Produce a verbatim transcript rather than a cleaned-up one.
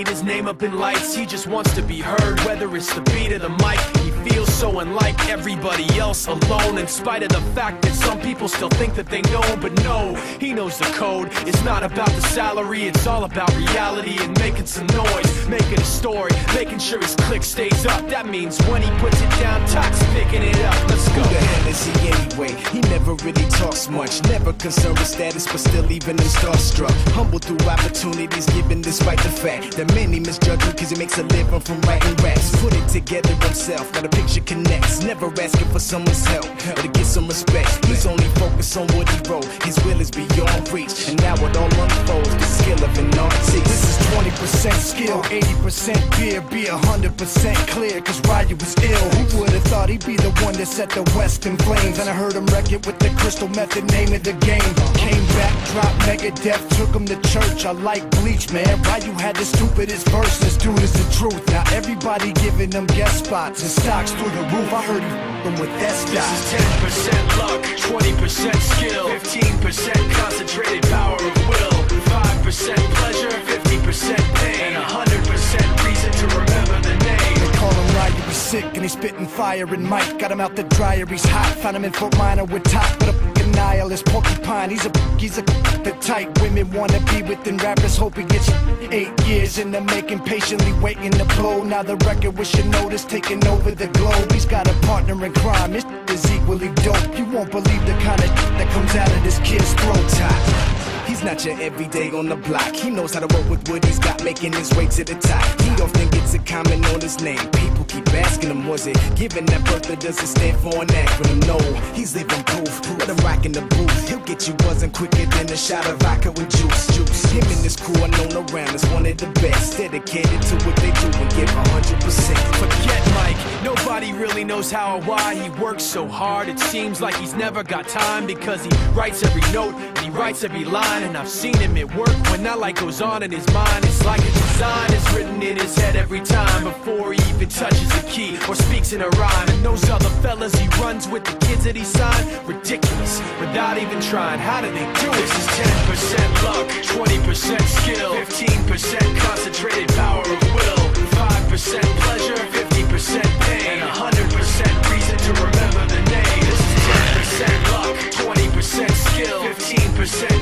need his name up in lights. He just wants to be heard, whether it's the beat or the mic. He feels so unlike everybody else, alone, in spite of the fact that some people still think that they know him. But no, he knows the code. It's not about the salary, it's all about reality and making some noise, making a story, making sure his click stays up. That means when he puts it down, Tox picking it up. Let's go. Who the hell is he anyway? He never really talks much, never concerned with status, but still even in starstruck. Humble through opportunities given, despite the fact that many misjudge him because he makes a living from writing raps. Put it together himself, got a picture connects, never asking for someone's help or to get some respect. He's only focused on what he wrote, his will is beyond reach, and now it all unfolds, the skill of an artist. This is twenty percent skill, eighty percent beer, be one hundred percent clear, cause Ryu was ill. Who would've thought he'd be the one that set the West in flames? And I heard him wreck it with the crystal method, name of the game. Came back, dropped Megadeth, took him to church. I like Bleach, man. Ryu had the stupidest verses, dude is the truth. Now everybody giving them guest spots and stocks through the roof. I heard him with S-Dot. This is ten percent luck, twenty percent skill, fifteen percent concentrated power of will, five percent pleasure, fifty percent pain, and one hundred percent reason to remember the name. They call him Ryu, he's sick and he's spitting fire and Mike. Got him out the dryer, he's hot. Found him in Fort Minor with top, but a nihilist porcupine, he's a he's a the type women wanna be within rappers. Hope he gets eight years in the making, patiently waiting to blow. Now the record with your notice taking over the globe. He's got a partner in crime, his is equally dope. You won't believe the kind of that comes out of this kid's throat. He's not your everyday on the block. He knows how to work with what he's got, making his way to the top. He often gets a comment on his name. People keep asking him, was it given that Bertha doesn't stand for an acronym? No, he's living proof. Let him rock in the booth. He'll get you buzzing quicker than a shot of vodka with juice. Juice. Him and his crew are known around as one of the best. Dedicated to what they do and give one hundred percent. Forget Mike. Nobody really knows how or why he works so hard. It seems like he's never got time, because he writes every note and he writes every line. And I've seen him at work when that light goes on in his mind. It's like a design is written in his head every time, before he even touches a key or speaks in a rhyme. And those other fellas he runs with, the kids that he signed, ridiculous, without even trying. How do they do it? This is ten percent luck, twenty percent skill, fifteen percent concentrated power of will, five percent pleasure, fifty percent pain, and one hundred percent reason to remember the name. This is ten percent luck, twenty percent skill, fifteen percent